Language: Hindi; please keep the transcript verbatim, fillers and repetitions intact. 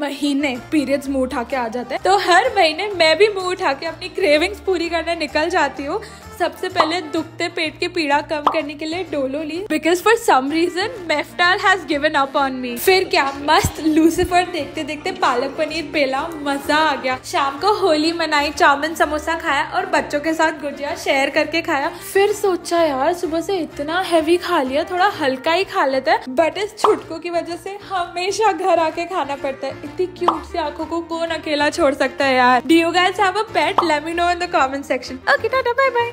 महीने पीरियड्स मुंह उठा के आ जाते हैं, तो हर महीने मैं भी मुंह उठा के अपनी क्रेविंग्स पूरी करने निकल जाती हूँ। सबसे पहले दुखते पेट की पीड़ा कम करने के लिए डोलो ली, because for some reason Meftal has given up on me. फिर क्या, मस्त लूसीफर देखते देखते पालक पनीर पेला, मजा आ गया। शाम को होली मनाई, चाउमिन समोसा खाया और बच्चों के साथ गुजिया शेयर करके खाया। फिर सोचा यार सुबह से इतना हैवी खा लिया, थोड़ा हल्का ही खा लेते हैं, बट इस छुटकों की वजह से हमेशा घर आके खाना पड़ता है। इतनी क्यूट सी आंखों को कौन अकेला छोड़ सकता है यार। Do you guys have a pet? Let me know in the comment section. Okay Tata, bye bye.